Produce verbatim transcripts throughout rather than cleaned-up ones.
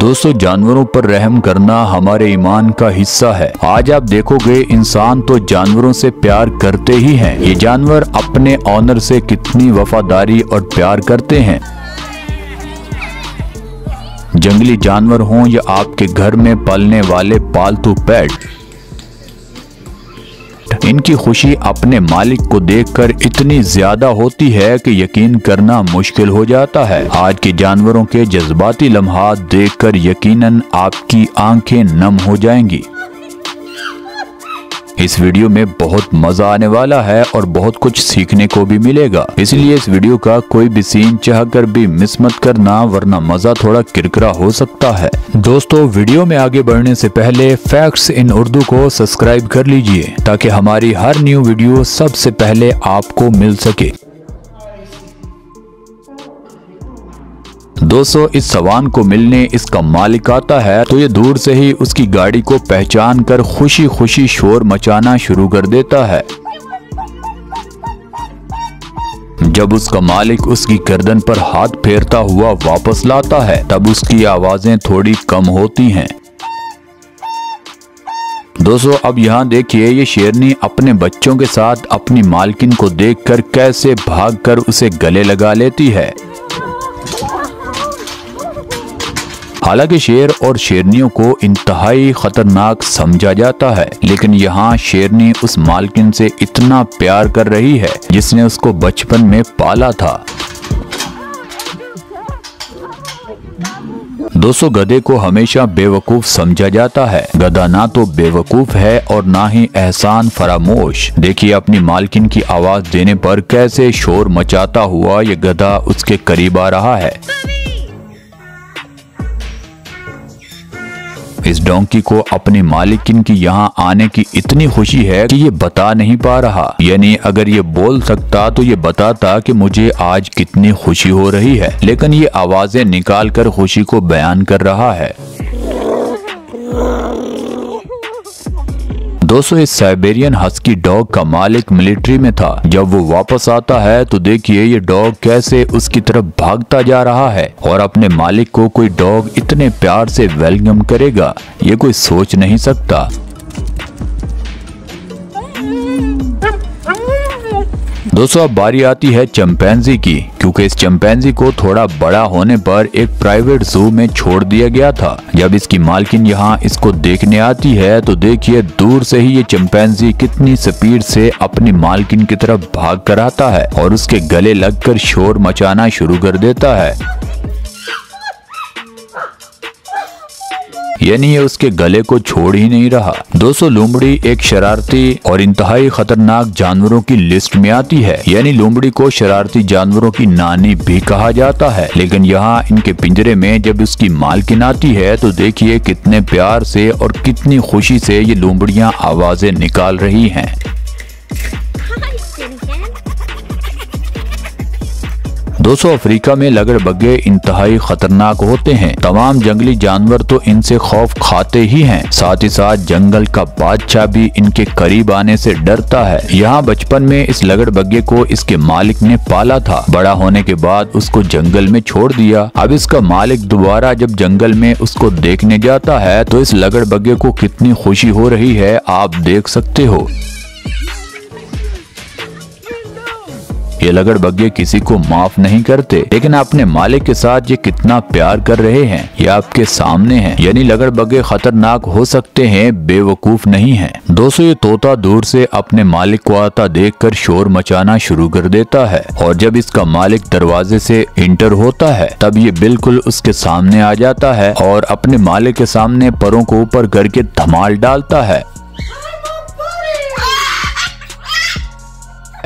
दोस्तों, जानवरों पर रहम करना हमारे ईमान का हिस्सा है। आज आप देखोगे इंसान तो जानवरों से प्यार करते ही हैं। ये जानवर अपने ऑनर से कितनी वफादारी और प्यार करते हैं। जंगली जानवर हों या आपके घर में पालने वाले पालतू पेट, इनकी खुशी अपने मालिक को देखकर इतनी ज्यादा होती है कि यकीन करना मुश्किल हो जाता है। आज के जानवरों के जज्बाती लम्हात देखकर यकीनन आपकी आंखें नम हो जाएंगी। इस वीडियो में बहुत मजा आने वाला है और बहुत कुछ सीखने को भी मिलेगा, इसलिए इस वीडियो का कोई भी सीन चाहकर भी मिस मत करना, वरना मजा थोड़ा किरकिरा हो सकता है। दोस्तों, वीडियो में आगे बढ़ने से पहले फैक्ट्स इन उर्दू को सब्सक्राइब कर लीजिए ताकि हमारी हर न्यू वीडियो सबसे पहले आपको मिल सके। दोस्तों, इस सवान को मिलने इसका मालिक आता है तो ये दूर से ही उसकी गाड़ी को पहचान कर खुशी खुशी शोर मचाना शुरू कर देता है। जब उसका मालिक उसकी गर्दन पर हाथ फेरता हुआ वापस लाता है तब उसकी आवाजें थोड़ी कम होती हैं। दोस्तों, अब यहाँ देखिए, ये शेरनी अपने बच्चों के साथ अपनी मालकिन को देखकर कैसे भागकर उसे गले लगा लेती है। हालांकि शेर और शेरनियों को इंतहाई खतरनाक समझा जाता है, लेकिन यहाँ शेरनी उस मालकिन से इतना प्यार कर रही है जिसने उसको बचपन में पाला था। दोस्तों, गधे को हमेशा बेवकूफ समझा जाता है। गधा ना तो बेवकूफ है और ना ही एहसान फरामोश। देखिए अपनी मालकिन की आवाज देने पर कैसे शोर मचाता हुआ ये गधा उसके करीब आ रहा है। इस डोंकी को अपने मालिकिन की यहाँ आने की इतनी खुशी है कि ये बता नहीं पा रहा, यानी अगर ये बोल सकता तो ये बताता कि मुझे आज कितनी खुशी हो रही है, लेकिन ये आवाजें निकाल कर खुशी को बयान कर रहा है। दोस्तों, इस साइबेरियन हस्की डॉग का मालिक मिलिट्री में था। जब वो वापस आता है तो देखिए ये डॉग कैसे उसकी तरफ भागता जा रहा है, और अपने मालिक को कोई डॉग इतने प्यार से वेलकम करेगा ये कोई सोच नहीं सकता। दोस्तों, अब बारी आती है चिंपैंजी की, क्योंकि इस चिंपैंजी को थोड़ा बड़ा होने पर एक प्राइवेट जू में छोड़ दिया गया था। जब इसकी मालकिन यहाँ इसको देखने आती है तो देखिए दूर से ही ये चिंपैंजी कितनी स्पीड से अपनी मालकिन की तरफ भाग कर आता है और उसके गले लगकर शोर मचाना शुरू कर देता है, यानी ये उसके गले को छोड़ ही नहीं रहा। दोस्तों, लोमड़ी एक शरारती और इंतहाई खतरनाक जानवरों की लिस्ट में आती है, यानी लोमड़ी को शरारती जानवरों की नानी भी कहा जाता है। लेकिन यहाँ इनके पिंजरे में जब उसकी मालकिन आती है तो देखिए कितने प्यार से और कितनी खुशी से ये लोमड़ियाँ आवाजें निकाल रही हैं। दोस्तों, अफ्रीका में लगड़बग्गे इंतहाई खतरनाक होते हैं। तमाम जंगली जानवर तो इनसे खौफ खाते ही हैं, साथ ही साथ जंगल का बादशाह भी इनके करीब आने से डरता है। यहाँ बचपन में इस लगड़बग्गे को इसके मालिक ने पाला था। बड़ा होने के बाद उसको जंगल में छोड़ दिया। अब इसका मालिक दोबारा जब जंगल में उसको देखने जाता है तो इस लगड़बग्गे को कितनी खुशी हो रही है आप देख सकते हो। ये लगड़बग्गे किसी को माफ नहीं करते, लेकिन अपने मालिक के साथ ये कितना प्यार कर रहे हैं ये आपके सामने है, यानी लगड़बग्गे खतरनाक हो सकते हैं, बेवकूफ नहीं है। दोस्तों, ये तोता दूर से अपने मालिक को आता देखकर शोर मचाना शुरू कर देता है, और जब इसका मालिक दरवाजे से इंटर होता है तब ये बिल्कुल उसके सामने आ जाता है और अपने मालिक के सामने परों को ऊपर करके धमाल डालता है,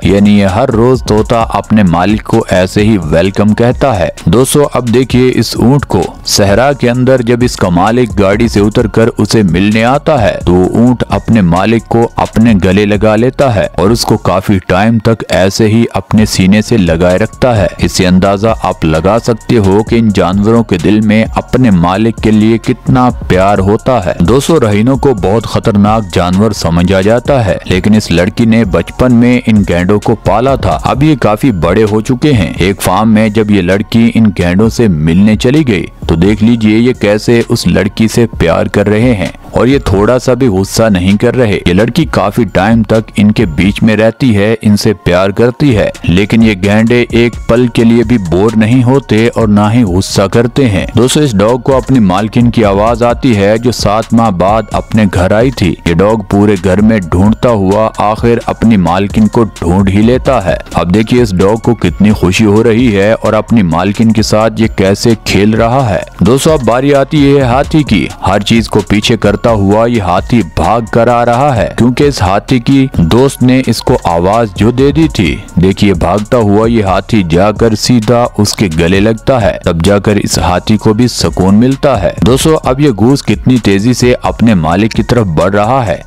यानी हर रोज तोता अपने मालिक को ऐसे ही वेलकम कहता है। दोस्तों, अब देखिए इस ऊंट को। सहरा के अंदर जब इसका मालिक गाड़ी से उतरकर उसे मिलने आता है तो ऊंट अपने मालिक को अपने गले लगा लेता है और उसको काफी टाइम तक ऐसे ही अपने सीने से लगाए रखता है। इससे अंदाजा आप लगा सकते हो कि इन जानवरों के दिल में अपने मालिक के लिए कितना प्यार होता है। दोस्तों, रहीनों को बहुत खतरनाक जानवर समझा जाता है, लेकिन इस लड़की ने बचपन में इन गैंडों को पाला था। अब ये काफी बड़े हो चुके हैं। एक फार्म में जब ये लड़की इन गैंडों से मिलने चली गई तो देख लीजिए ये कैसे उस लड़की से प्यार कर रहे हैं और ये थोड़ा सा भी गुस्सा नहीं कर रहे। ये लड़की काफी टाइम तक इनके बीच में रहती है, इनसे प्यार करती है, लेकिन ये गैंडे एक पल के लिए भी बोर नहीं होते और ना ही गुस्सा करते हैं। दोस्तों, इस डॉग को अपनी मालकिन की आवाज आती है जो सात माह बाद अपने घर आई थी। ये डॉग पूरे घर में ढूंढता हुआ आखिर अपनी मालकिन को ढूंढ ही लेता है। अब देखिए इस डॉग को कितनी खुशी हो रही है और अपनी मालकिन के साथ ये कैसे खेल रहा है। दोस्तों, अब बारी आती है हाथी की। हर चीज को पीछे करता हुआ ये हाथी भाग कर आ रहा है क्योंकि इस हाथी की दोस्त ने इसको आवाज जो दे दी थी। देखिए भागता हुआ ये हाथी जाकर सीधा उसके गले लगता है, तब जाकर इस हाथी को भी सुकून मिलता है। दोस्तों, अब ये गूस कितनी तेजी से अपने मालिक की तरफ बढ़ रहा है।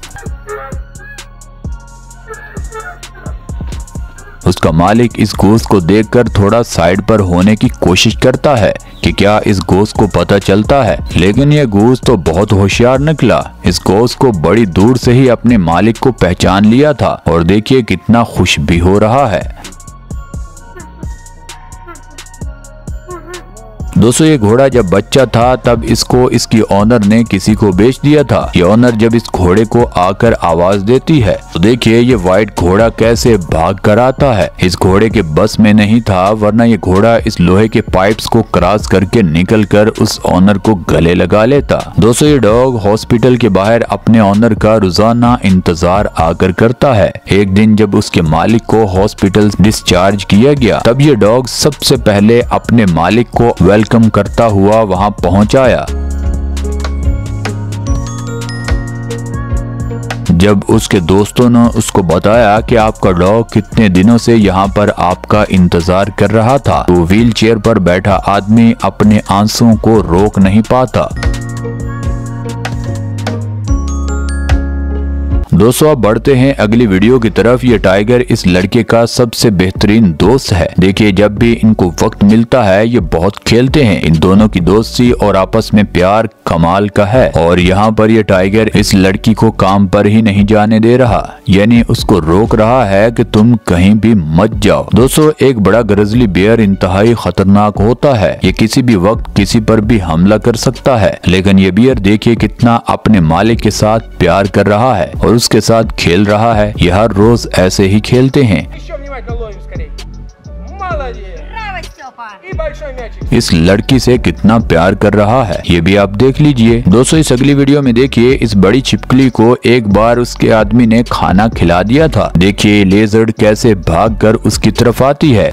उसका मालिक इस गोश्त को देखकर थोड़ा साइड पर होने की कोशिश करता है कि क्या इस गोश्त को पता चलता है, लेकिन यह गोश्त तो बहुत होशियार निकला। इस गोश्त को बड़ी दूर से ही अपने मालिक को पहचान लिया था और देखिए कितना खुश भी हो रहा है। दोस्तों, ये घोड़ा जब बच्चा था तब इसको इसकी ओनर ने किसी को बेच दिया था। ये ओनर जब इस घोड़े को आकर आवाज देती है तो देखिए ये वाइट घोड़ा कैसे भाग कर आता है। इस घोड़े के बस में नहीं था, वरना ये घोड़ा इस लोहे के पाइप्स को क्रॉस करके निकल कर उस ओनर को गले लगा लेता। दोस्तों, ये डॉग हॉस्पिटल के बाहर अपने ओनर का रोजाना इंतजार आकर करता है। एक दिन जब उसके मालिक को हॉस्पिटल डिस्चार्ज किया गया तब ये डॉग सबसे पहले अपने मालिक को वेल कम करता हुआ वहां पहुंचाया। जब उसके दोस्तों ने उसको बताया कि आपका डॉग कितने दिनों से यहाँ पर आपका इंतजार कर रहा था, तो व्हीलचेयर पर बैठा आदमी अपने आंसुओं को रोक नहीं पाता। दोस्तों, आप बढ़ते हैं अगली वीडियो की तरफ। ये टाइगर इस लड़के का सबसे बेहतरीन दोस्त है। देखिए जब भी इनको वक्त मिलता है ये बहुत खेलते हैं। इन दोनों की दोस्ती और आपस में प्यार कमाल का है। और यहाँ पर ये टाइगर इस लड़की को काम पर ही नहीं जाने दे रहा, यानी उसको रोक रहा है कि तुम कहीं भी मत जाओ। दोस्तों, एक बड़ा ग्रिजली बियर इंतहाई खतरनाक होता है। ये किसी भी वक्त किसी पर भी हमला कर सकता है, लेकिन ये बियर देखिए कितना अपने मालिक के साथ प्यार कर रहा है और उसके साथ खेल रहा है। ये हर रोज ऐसे ही खेलते हैं। इस लड़की से कितना प्यार कर रहा है ये भी आप देख लीजिए। दोस्तों, इस अगली वीडियो में देखिए इस बड़ी छिपकली को एक बार उसके आदमी ने खाना खिला दिया था। देखिए लेजर्ड कैसे भागकर उसकी तरफ आती है।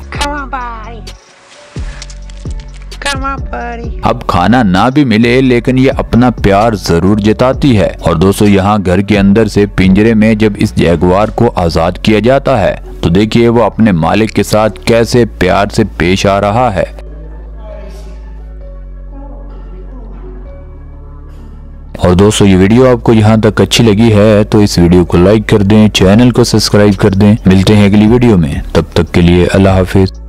अब खाना ना भी मिले लेकिन ये अपना प्यार जरूर जताती है। और दोस्तों, यहाँ घर के अंदर से पिंजरे में जब इस जैगुआर को आजाद किया जाता है तो देखिए वो अपने मालिक के साथ कैसे प्यार से पेश आ रहा है। और दोस्तों, ये वीडियो आपको यहाँ तक अच्छी लगी है तो इस वीडियो को लाइक कर दें, चैनल को सब्सक्राइब कर दें। मिलते हैं अगली वीडियो में, तब तक के लिए अल्लाह हाफिज।